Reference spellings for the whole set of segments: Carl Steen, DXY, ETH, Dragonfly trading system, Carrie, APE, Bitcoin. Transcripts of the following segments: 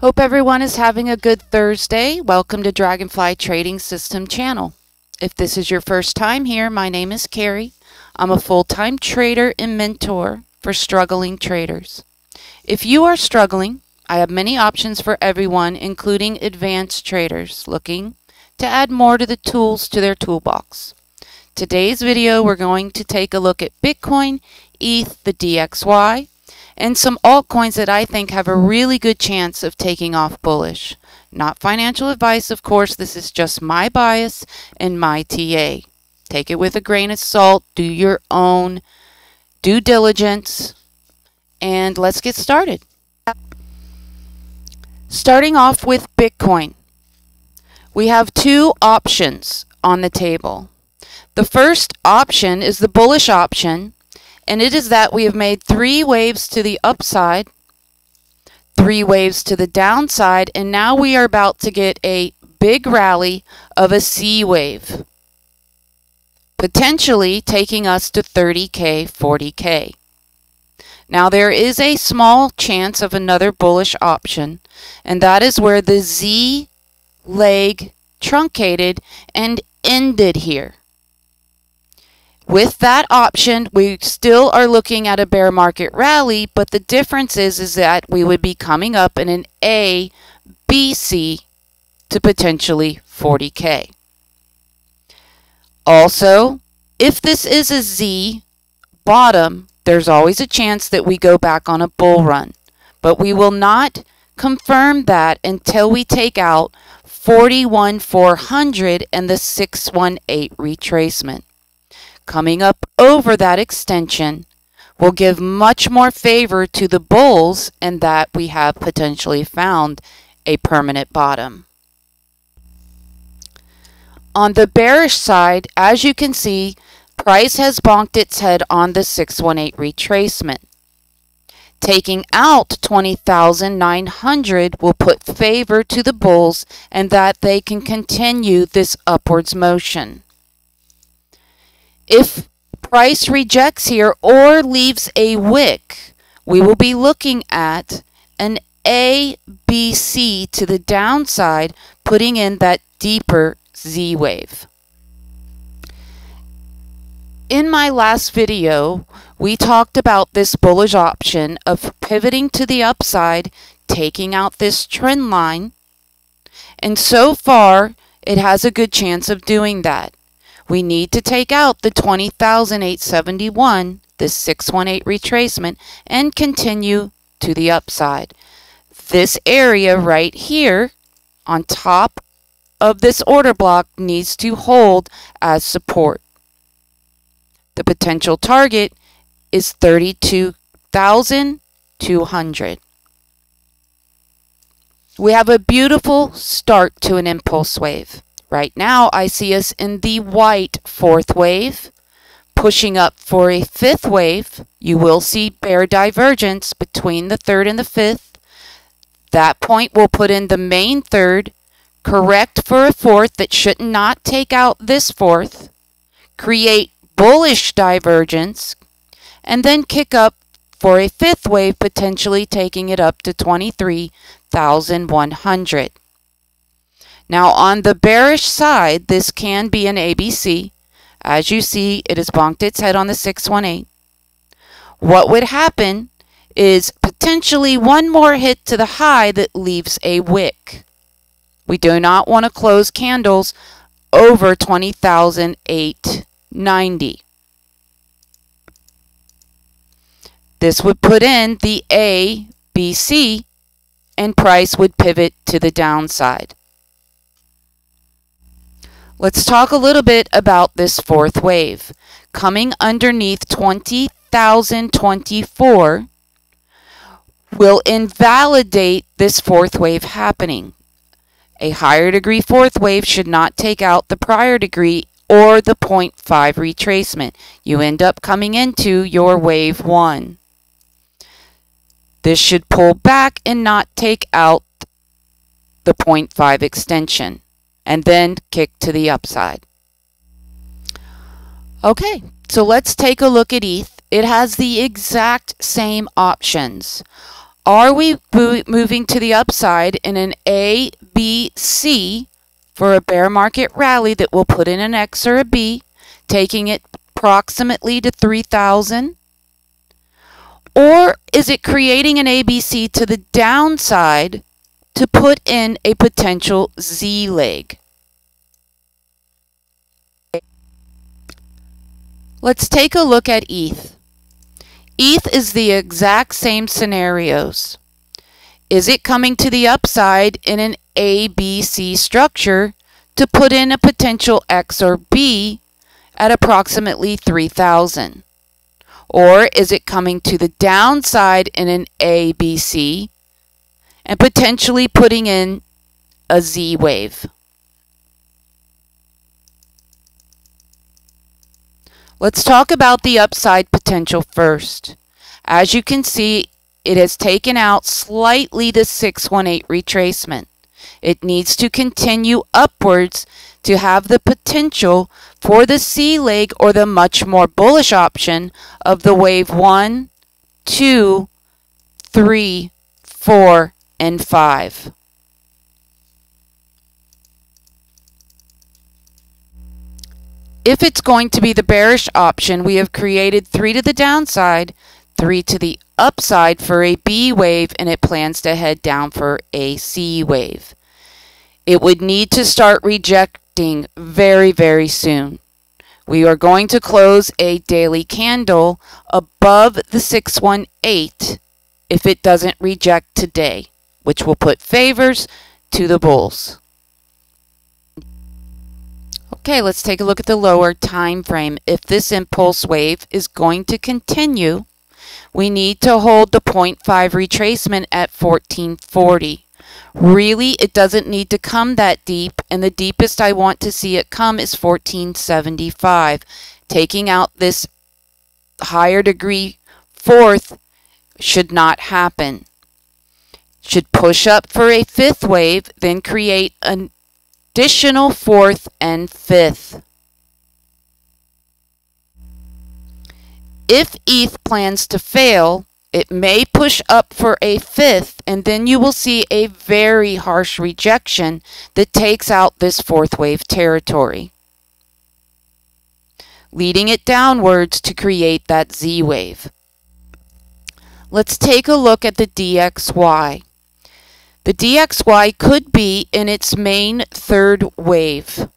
Hope everyone is having a good Thursday. Welcome to Dragonfly Trading System channel. If this is your first time here, my name is Carrie. I'm a full-time trader and mentor for struggling traders. If you are struggling, I have many options for everyone, including advanced traders looking to add more to the tools to their toolbox. Today's video, we're going to take a look at Bitcoin, ETH, the DXY, and some altcoins that I think have a really good chance of taking off bullish. Not financial advice, of course. This is just my bias and my TA. Take it with a grain of salt. Do your own due diligence. And let's get started. Starting off with Bitcoin. We have two options on the table. The first option is the bullish option, and it is that we have made three waves to the upside, three waves to the downside, and now we are about to get a big rally of a C wave, potentially taking us to 30K, 40K. Now there is a small chance of another bullish option, and that is where the Z leg truncated and ended here. With that option, we still are looking at a bear market rally, but the difference is that we would be coming up in an ABC to potentially 40K. Also, if this is a Z bottom, there's always a chance that we go back on a bull run, but we will not confirm that until we take out 41,400 and the 618 retracement. Coming up over that extension will give much more favor to the bulls, and that we have potentially found a permanent bottom. On the bearish side, as you can see, price has bonked its head on the 618 retracement. Taking out 20,900 will put favor to the bulls, and that they can continue this upwards motion. If price rejects here or leaves a wick, we will be looking at an ABC to the downside, putting in that deeper Z wave. In my last video, we talked about this bullish option of pivoting to the upside, taking out this trend line, and so far it has a good chance of doing that. We need to take out the 20,871, the 618 retracement, and continue to the upside. This area right here on top of this order block needs to hold as support. The potential target is 32,200. We have a beautiful start to an impulse wave. Right now, I see us in the white fourth wave, pushing up for a fifth wave. You will see bear divergence between the third and the fifth. That point will put in the main third, correct for a fourth that should not take out this fourth, create bullish divergence, and then kick up for a fifth wave, potentially taking it up to 23,100. Now on the bearish side, this can be an ABC. As you see, it has bonked its head on the 618. What would happen is potentially one more hit to the high that leaves a wick. We do not want to close candles over 20,890. This would put in the ABC, and price would pivot to the downside. Let's talk a little bit about this fourth wave. Coming underneath 20,024 will invalidate this fourth wave happening. A higher degree fourth wave should not take out the prior degree or the 0.5 retracement. You end up coming into your wave one. This should pull back and not take out the 0.5 extension, and then kick to the upside. Okay, so let's take a look at ETH. It has the exact same options. Are we moving to the upside in an A, B, C for a bear market rally that will put in an X or a B, taking it approximately to 3,000? Or is it creating an ABC to the downside to put in a potential Z leg? Let's take a look at ETH. ETH is the exact same scenarios. Is it coming to the upside in an ABC structure to put in a potential X or B at approximately 3,000? Or is it coming to the downside in an ABC and potentially putting in a Z wave? Let's talk about the upside potential first. As you can see, it has taken out slightly the 618 retracement. It needs to continue upwards to have the potential for the C leg or the much more bullish option of the wave 1, 2, 3, 4, and 5. If it's going to be the bearish option, we have created 3 to the downside, 3 to the upside for a B wave, and it plans to head down for a C wave. It would need to start rejecting very, very soon. We are going to close a daily candle above the 618 if it doesn't reject today, which will put favors to the bulls. Okay, let's take a look at the lower time frame. If this impulse wave is going to continue, we need to hold the 0.5 retracement at 1440. Really, it doesn't need to come that deep, and the deepest I want to see it come is 1475. Taking out this higher degree fourth should not happen. Should push up for a fifth wave, then create an additional fourth and fifth. If ETH plans to fail, it may push up for a fifth, and then you will see a very harsh rejection that takes out this fourth wave territory, leading it downwards to create that Z wave. Let's take a look at the DXY. The DXY could be in its main third wave.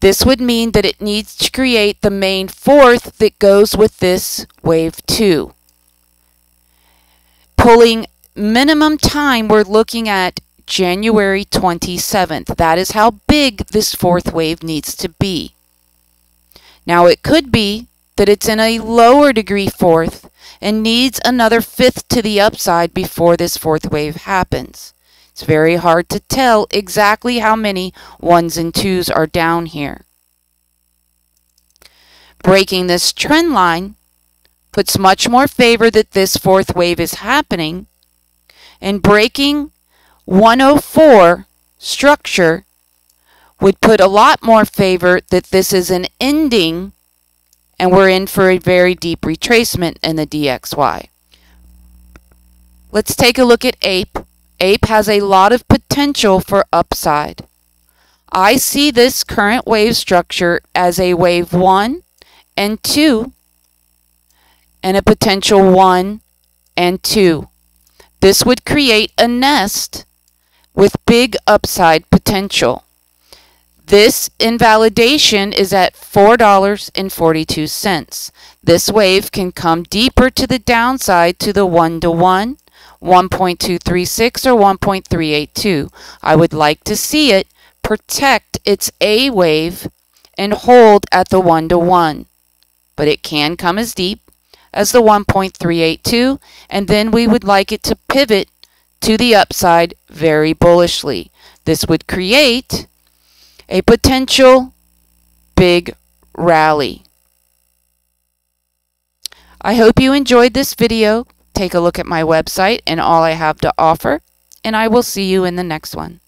This would mean that it needs to create the main fourth that goes with this wave 2. Pulling minimum time, we're looking at January 27th. That is how big this fourth wave needs to be. Now it could be that it's in a lower degree fourth and needs another fifth to the upside before this fourth wave happens. It's very hard to tell exactly how many ones and twos are down here. Breaking this trend line puts much more favor that this fourth wave is happening, and breaking 104 structure would put a lot more favor that this is an ending and we're in for a very deep retracement in the DXY. Let's take a look at APE. APE has a lot of potential for upside. I see this current wave structure as a wave 1 and 2 and a potential 1 and 2. This would create a nest with big upside potential. This invalidation is at $4.42. This wave can come deeper to the downside to the 1-to-1, 1.236 or 1.382. I would like to see it protect its A wave and hold at the 1-to-1. But it can come as deep as the 1.382, and then we would like it to pivot to the upside very bullishly. This would create a potential big rally. I hope you enjoyed this video. Take a look at my website and all I have to offer, and I will see you in the next one.